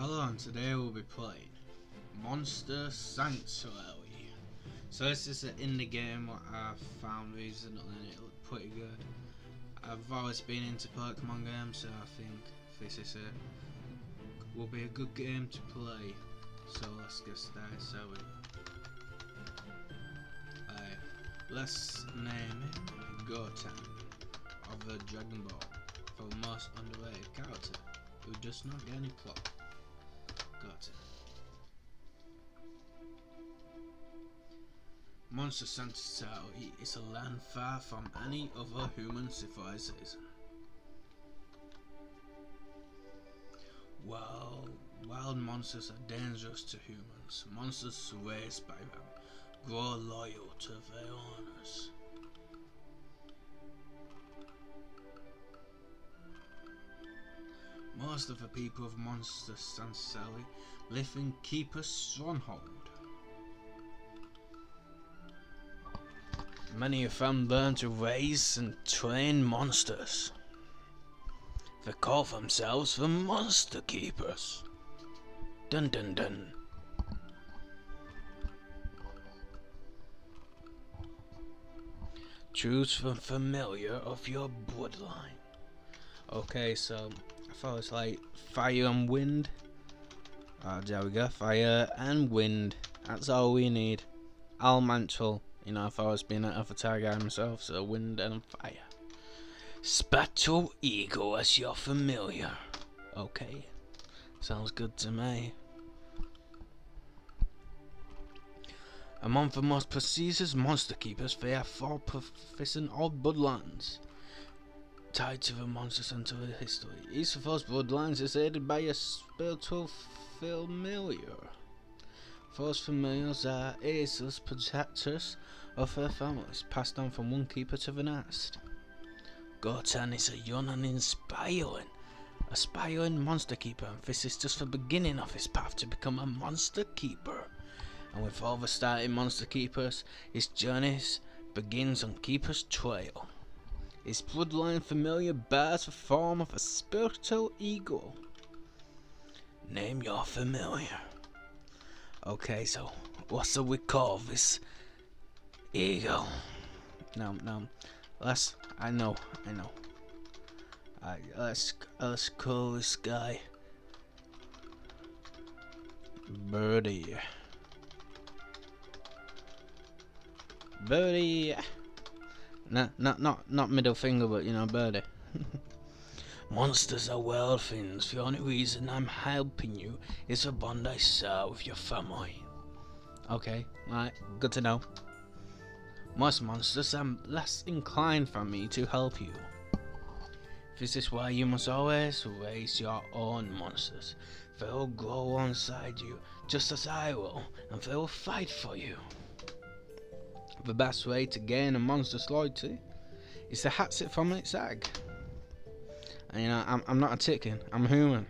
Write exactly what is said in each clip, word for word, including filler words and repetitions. Hello, and today we'll be playing Monster Sanctuary. So this is an indie game what I found recently and it looked pretty good. I've always been into Pokemon games, so I think this is a will be a good game to play. So let's get started. So we, uh, let's name it Goten of the Dragon Ball for the most underrated character who does not get any plot. Got it. Monster Sanctuary is a land far from any other human civilization. While wild monsters are dangerous to humans, monsters raised by them grow loyal to their owners. Most of the people of Monster Sanctuary live in Keeper's Stronghold. Many of them learn to raise and train monsters. They call themselves the Monster Keepers. Dun dun dun. Choose from familiar of your bloodline. Okay, so I thought it's like fire and wind. Oh, there we go, fire and wind. That's all we need. Almantle. You know, I thought I was being an avatar guy myself, so wind and fire. Spectral Eagle as your familiar. Okay, sounds good to me. Among the most prestigious monster keepers, they are four proficient old bloodlines tied to the Monster Sanctuary history. Each of those bloodlines is aided by a spiritual familiar. Those familiars are ageless protectors of their families, passed down from one keeper to the next. Goten is a young and inspiring, aspiring monster keeper, and this is just the beginning of his path to become a monster keeper. And with all the starting monster keepers, his journey begins on Keeper's Trail. His bloodline familiar bears the form of a spiritual eagle. Name your familiar. Okay, so what shall we call this eagle? No, no. Let's. I know. I know. Right, let's let's call this guy Birdie. Birdie. No, not not not middle finger, but you know, birdie. Monsters are wild things. The only reason I'm helping you is the bond I share with your family. Okay, right, good to know. Most monsters are less inclined for me to help you. This is why you must always raise your own monsters. They will grow alongside you, just as I will, and they will fight for you. The best way to gain a monster's loyalty is to hatch it from its egg. And you know, I'm, I'm not a chicken, I'm a human.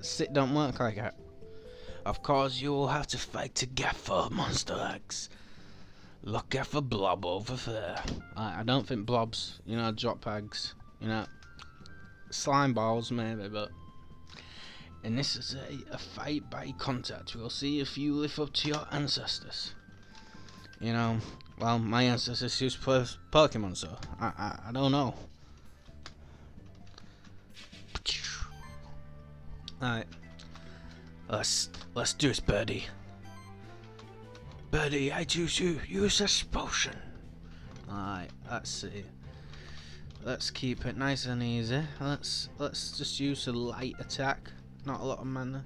Sit don't work like that. Of course, you will have to fight to get for monster eggs. Look out for blob over there. I, I don't think blobs, you know, drop eggs. You know, slime balls maybe, but... And this is a, a fight by contact. We'll see if you live up to your ancestors. You know, well, my ancestors used Pokemon, so I, I I don't know. Alright, let's let's do this, Birdie. Birdie, I choose you. Use this potion. Alright, let's see. Let's keep it nice and easy. Let's let's just use a light attack. Not a lot of mana.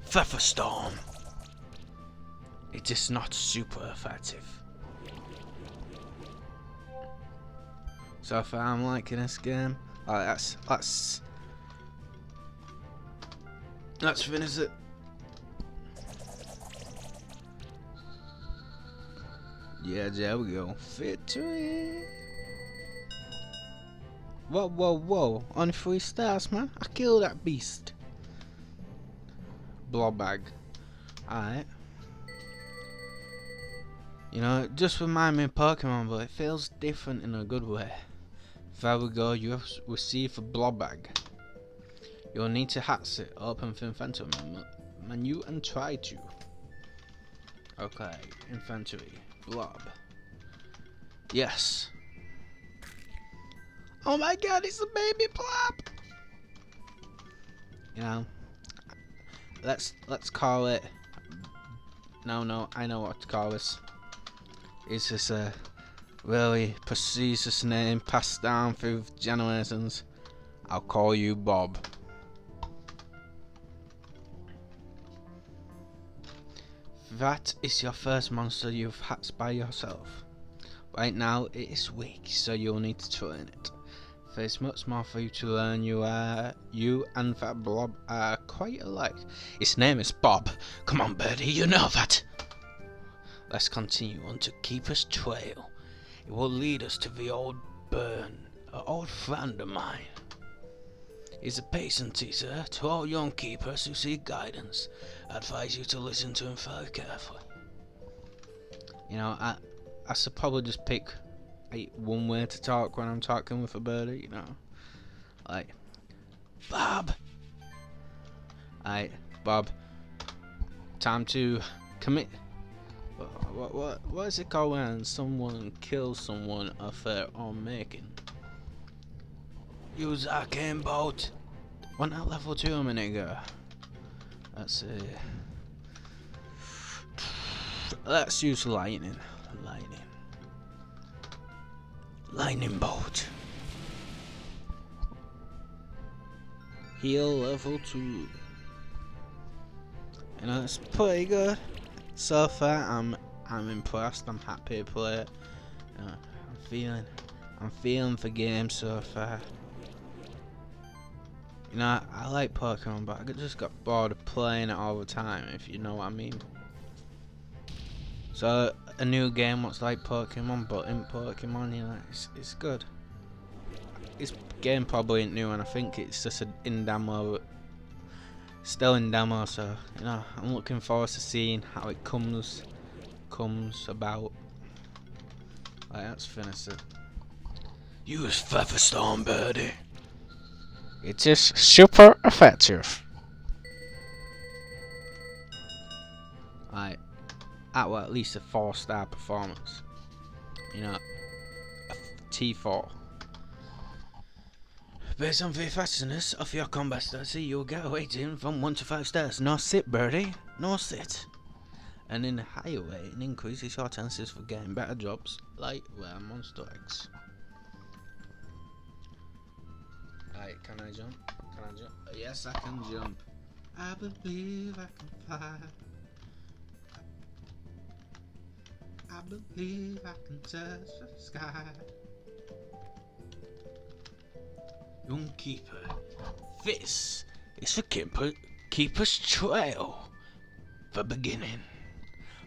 Feather Storm. It is not super effective. So far I'm liking this game. Alright, that's that's let's finish it. Yeah, there we go. Victory. Whoa, whoa, whoa. On three stars, man. I killed that beast. Blobbag. Alright. You know, it just reminds me of Pokemon, but it feels different in a good way. There we go, you have received a Blobbag. You'll need to hats it up and inventory menu and try to. Okay, inventory, blob. Yes. Oh my god, it's a baby blob. You know, let's let's call it. No, no, I know what to call this. It's just a really prestigious name passed down through generations. I'll call you Bob. That is your first monster you've hatched by yourself. Right now it is weak, so you'll need to train it. There's much more for you to learn. You are, you and that blob are quite alike. His name is Bob. Come on, birdie, you know that. Let's continue on to Keeper's Trail. It will lead us to the old burn, an old friend of mine. He's a patient teacher to all young keepers who seek guidance. I advise you to listen to him very carefully. You know, I, I should probably just pick one way to talk when I'm talking with a birdie, you know. Like, Bob! Alright, Bob. Time to commit. What, what, what, what is it called when someone kills someone of their own making? Use our game boat. Went at level two a minute ago. Let's see. Let's use lightning. Lightning. Lightning bolt. Heal level two. You know, it's pretty good. So far, I'm I'm impressed. I'm happy to play it. You know, I'm feeling I'm feeling the game so far. You know, I, I like Pokemon, but I just got bored of playing it all the time, if you know what I mean. So, a new game what's like Pokemon, but in Pokemon, you know, it's, it's good. This game probably ain't new, and I think it's just an in demo, still in demo, so, you know, I'm looking forward to seeing how it comes, comes about. Right, let's finish it. Use Featherstorm, birdie. It is super effective. Right, at, well, at least a four star performance. You know, a T four. Based on the effectiveness of your combat strategy, you'll get a rating from one to five stars. No sit, birdie. No sit. And in a higher rating increases your chances for getting better drops, like rare monster eggs. Right, can I jump? Can I jump? Uh, yes, I can jump. I believe I can fly. I believe I can touch the sky. Young Keeper. This is the Keeper, Keeper's Trail. The beginning.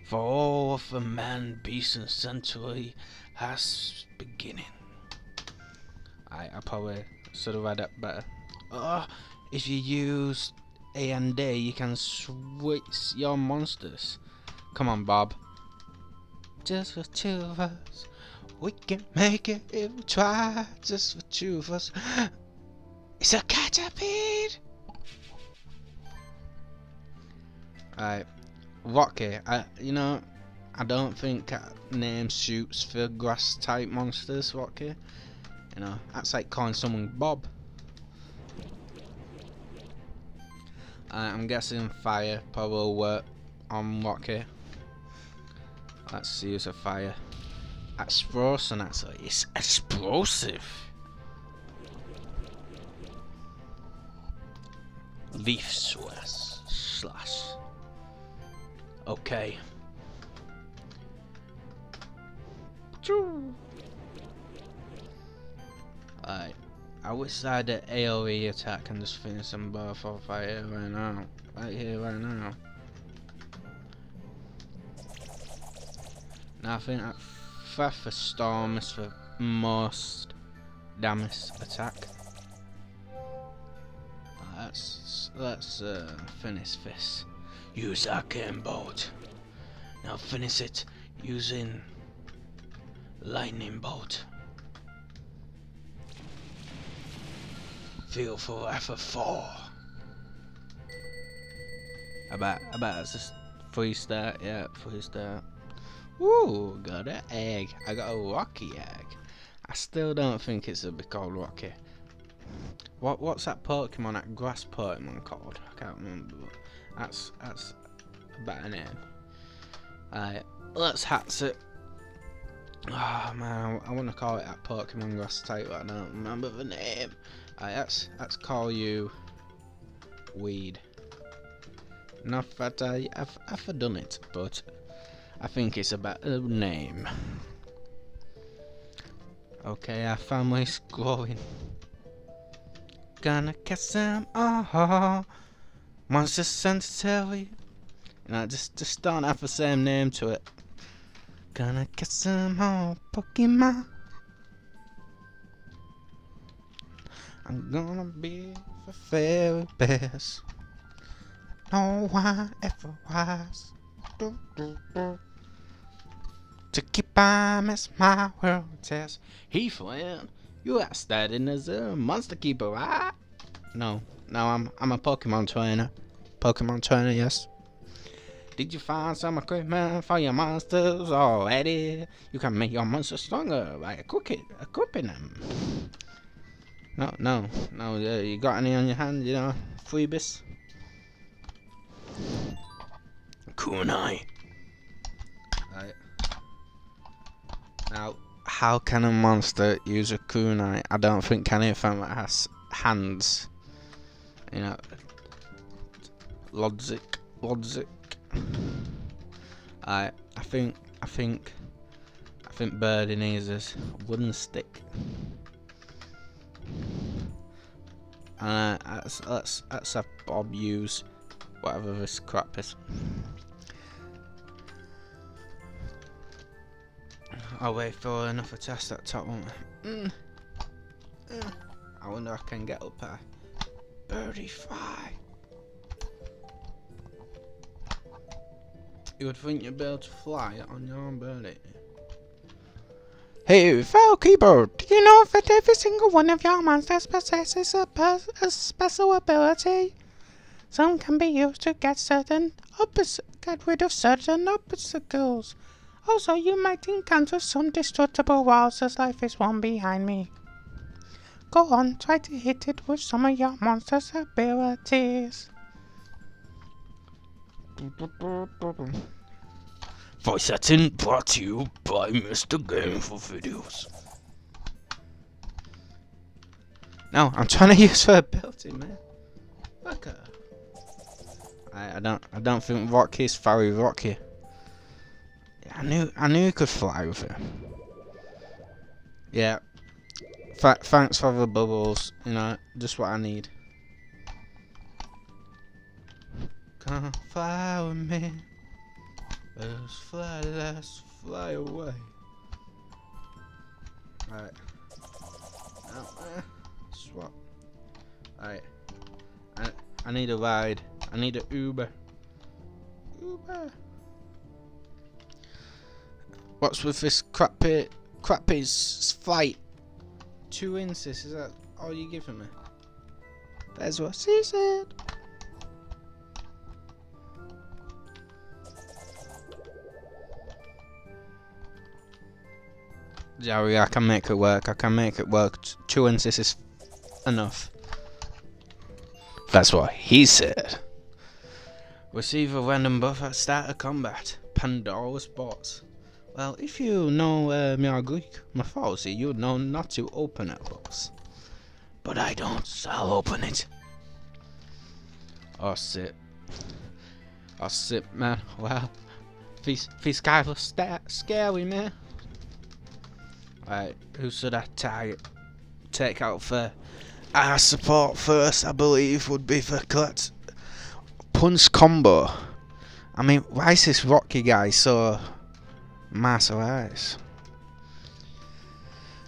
For all of the man, beast, and century has beginning. Alright, I probably sort of add up better. Oh, if you use A and D, you can switch your monsters. Come on, Bob. Just the two of us, we can make it if we try. Just the two of us. It's a Caterpie. Alright, Rocky. I, you know, I don't think that name suits for grass type monsters, Rocky. You know, that's like calling someone Bob. Uh, I'm guessing fire probably will work on Rocky. Let's use a fire. Explosion, actually. It's explosive. Leaf slash. slash. Okay. Choo. Alright, I wish I had an AoE attack and just finish them both off right here, right now. Right here, right now. Now I think that Featherstorm is the most damage attack. Right, let's let's uh, finish this. Use Arcane Bolt. Now finish it using Lightning Bolt. Feel for F four. about about us just free start, yeah, free start. Ooh, got an egg. I got a rocky egg. I still don't think it's gonna be called Rocky. What what's that Pokemon, that grass Pokemon called? I can't remember, but that's that's a better name. Alright, let's hatch it. Oh man, I, I wanna call it that Pokemon grass type, but I don't remember the name. Alright, let's let's call you Weed. Not that I have ever done it, but I think it's a better name. Okay, our family's growing. Gonna catch them all. Monster Sanctuary. You know, just, just don't have the same name to it. Gonna catch them all, Pokemon. I'm gonna be the very best. No one ever was. Do, do, do. To keep on as my world says. Hey friend, you are starting as a monster keeper, right? No, no, I'm I'm a Pokemon trainer. Pokemon trainer, yes. Did you find some equipment for your monsters already? You can make your monsters stronger by equipping equipping them. No, no, no. You got any on your hand? You know, freebies. Kunai. Right. Now, how can a monster use a kunai? I don't think any of them has hands. You know, logic, logic. Alright, I think, I think, I think Birdie needs this wooden stick. Uh, let's, let's, let's have Bob use whatever this crap is. I'll wait for another chest at the top, won't I? Mm. Mm. I wonder if I can get up there. Birdie fly. You would think you'd be able to fly on your own birdie. Hey, fellow keeper, do you know that every single one of your monsters possesses a, a special ability? Some can be used to get certain get rid of certain obstacles. Also, you might encounter some destructible walls as life is one behind me. Go on, try to hit it with some of your monster's abilities. Voice acting brought to you by Mister Gamer for videos. No, I'm trying to use her ability, man. Fucker. I, I don't I don't think Rocky's very Rocky. I knew I knew he could fly with it. Yeah. Th thanks for the bubbles, you know, just what I need. Come fly with me. Let's fly, let's fly away. Alright. Swap. Alright. I, I need a ride. I need an Uber. Uber. What's with this crappy, crappy flight? Two inches, is that all you're giving me? That's what she said. Jerry, I can make it work. I can make it work. Two inches is enough. That's what he said. Receive a random buff at start of combat. Pandora's Box. Well, if you know uh, my Greek mythology, you would know not to open that box. But I don't, so I'll open it. Oh, shit. Oh, shit, man. Wow. These, these guys are scary, man. Alright, who should I target? Take out for our support first, I believe, would be for Cut. Punch combo. I mean, why is this Rocky guy so massive eyes?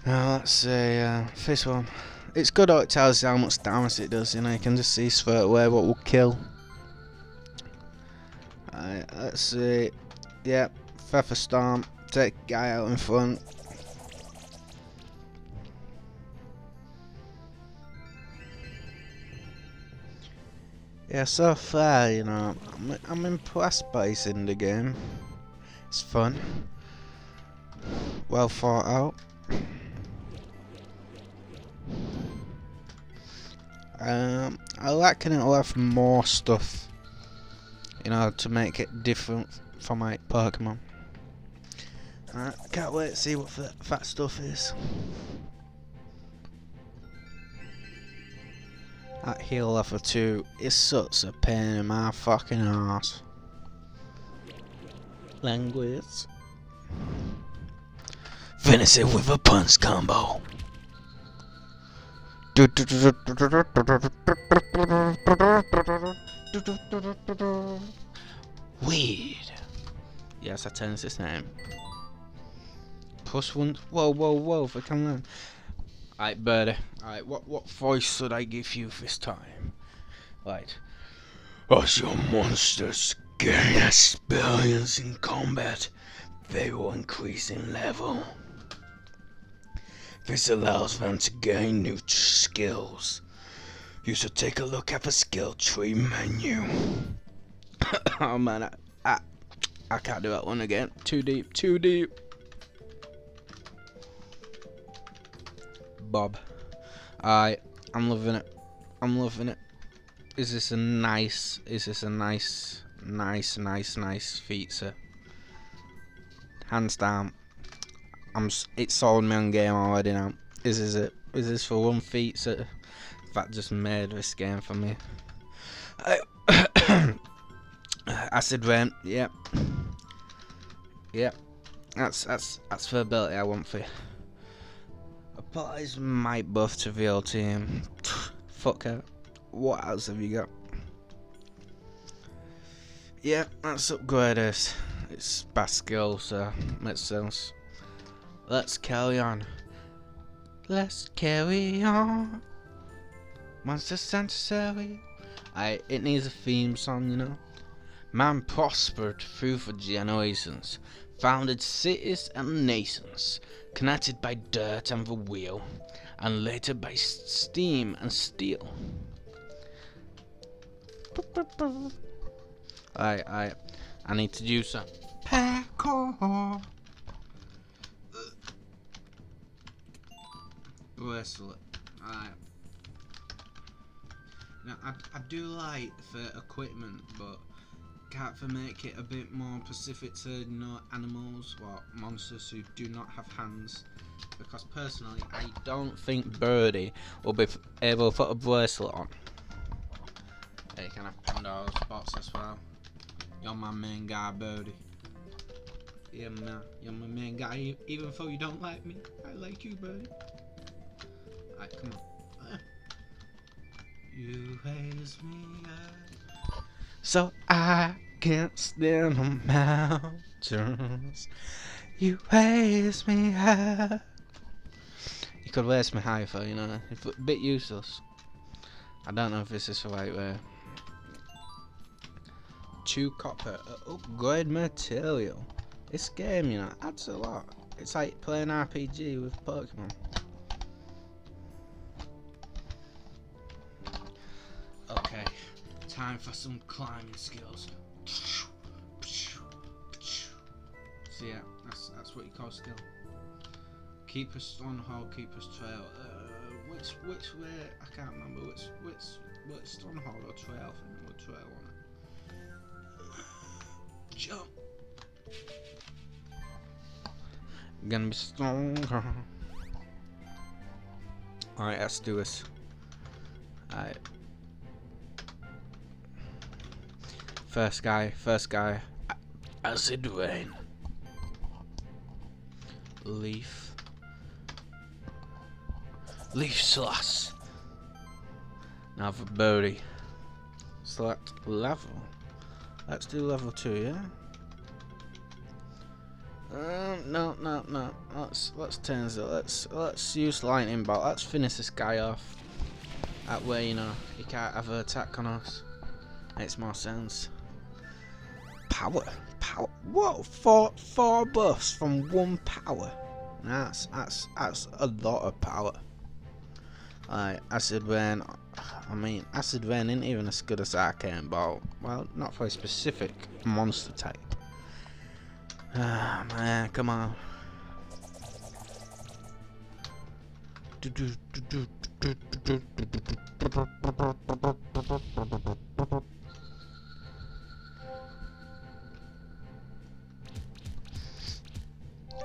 Now let's see, uh, this one. It's good how it tells you how much damage it does, you know, you can just see straight away what will kill. Alright, let's see. Yep, Pfeffer Storm, take guy out in front. Yeah, so far, you know, I'm, I'm impressed by this indie game. It's fun. Well thought out. Um, I reckon it'll have more stuff, you know, to make it different from my Pokemon. I can't wait to see what that, that stuff is. That heal level two is such a pain in my fucking ass. Language. Finish it with a punch combo. Weed. Yes, I changed his name. Plus one. Whoa, whoa, whoa! If I can learn. Alright, birdie. Alright, what what voice should I give you this time? Right. As your monsters gain experience in combat, they will increase in level. This allows them to gain new skills. You should take a look at the skill tree menu. Oh man, I, I I can't do that one again. Too deep, too deep. Bob. I I'm loving it. I'm loving it. Is this a nice is this a nice nice nice nice feature? Hands down. I'm, it sold me on game already now. Is this it? Is this for one feature? That just made this game for me. I, acid rain. Yep. Yep. That's that's that's the ability I want for you. Applies my buff to the old team. Fuck it. What else have you got? Yeah, let's upgrade this. It's bad skill, so makes sense. Let's carry on. Let's carry on. Monster Sanctuary. I. It needs a theme song, you know. Man prospered through for generations, founded cities and nations, connected by dirt and the wheel, and later by steam and steel. I. I. I need to do some parkour. Bracelet. Alright. Now I, I do like the equipment, but can't they make it a bit more specific to, you know, animals or monsters who do not have hands? Because personally, I don't think Birdie will be able to put a bracelet on. Hey, you can have Pandora's Box as well. You're my main guy, Birdie. Yeah, man. You're my main guy. Even though you don't like me, I like you, Birdie. Alright, come on. You raise me up so I can't stand on mountains. You raise me up. You could raise me high for, you know. It's a bit useless. I don't know if this is the right way. Two copper. Upgrade material. This game, you know, adds a lot. It's like playing R P G with Pokemon. Okay, time for some climbing skills. So yeah, that's that's what you call skill. Keeper's Stronghold, Keeper's Trail. Uh, which which way? I can't remember which which which stronghold or trail thing or trail on it. Jump. Gonna be stronger. All right, let's do this. All right. First guy, first guy. Acid rain. Leaf. Leaf slash. Now for Birdie. Select level. Let's do level two, yeah. Um, no, no, no. Let's let's turn it. Let's let's use lightning bolt. Let's finish this guy off. That way, you know, he can't have an attack on us. Makes more sense. Power, power. Whoa, four, four buffs from one power. That's that's that's a lot of power. Alright, acid rain I mean, acid vein isn't even as good as arcane ball. Well, not for a specific monster type. Ah, man, come on.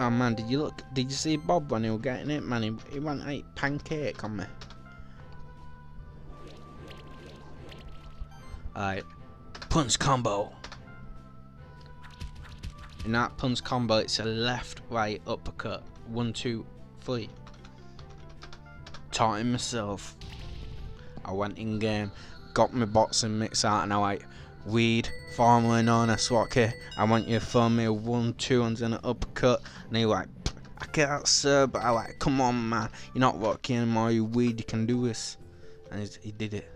Oh man, did you look? Did you see Bob when he was getting it, man? He, he went and ate pancake on me. Alright, punch combo. In that punch combo, it's a left, right, uppercut. One, two, three. Taught him myself. I went in game, got my boxing mix out, and I like weed, formerly known as Swatke. I want you to throw me a one, two, and then an uppercut. And he like, I can't, sir, but I like, come on, man, you're not working anymore. You weed, you can do this. And he, he did it.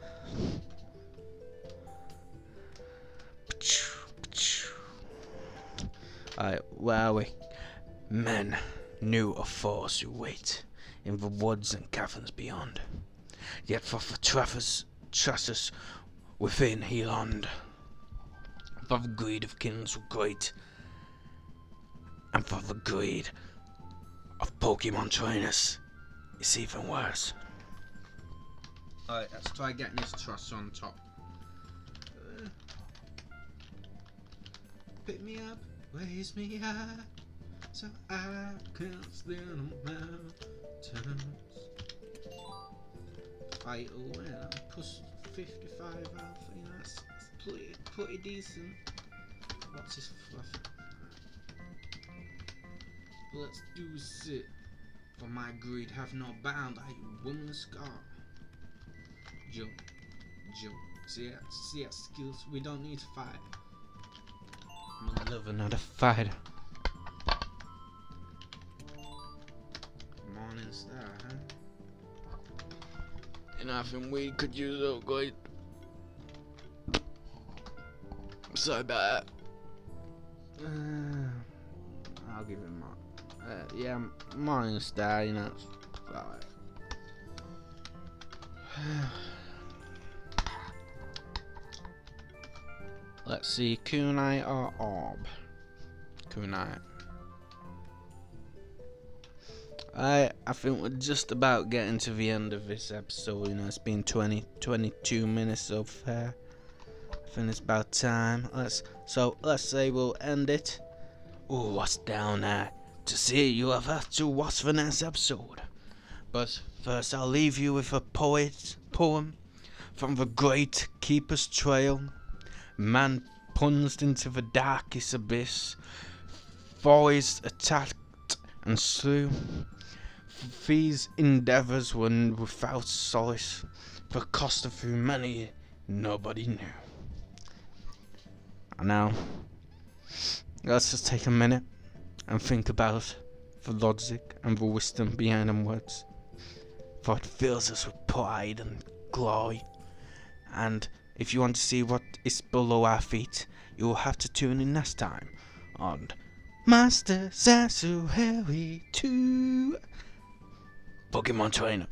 Alright, where are we? Men knew a force who wait in the woods and caverns beyond. Yet for the traffers, trasses within he longed. For the greed of kings were great, and for the greed of Pokemon trainers, it's even worse. Alright, let's try getting this truss on top. Uh, pick me up, raise me up, so I can stand on mountains. Right away, I'm plus fifty-five alpha, you know, that's, that's pretty, pretty decent. What's this fluff? Well, let's do it. For my greed have no bound, I won the scar. Jump, jump. See that, see that skills, we don't need to fight. I love another fighter. Morning star, huh? Enough and we could use a good. So bad. Uh, I'll give him more. Uh, yeah, morning star, you know. Alright. Let's see, kunai or orb? Kunai. I I think we're just about getting to the end of this episode. You know, it's been twenty, twenty-two minutes so far. I think it's about time. Let's so let's say we'll end it. Ooh, what's down there? To see you have had to watch the next episode. But first, I'll leave you with a poet poem from the great Keeper's Trail. Man plunged into the darkest abyss, foes attacked and slew. These endeavours were without solace, the cost of humanity nobody knew. And now, let's just take a minute and think about the logic and the wisdom behind them words, for it fills us with pride and glory. And if you want to see what is below our feet, you will have to tune in next time on Monster Sanctuary two Pokemon Trainer.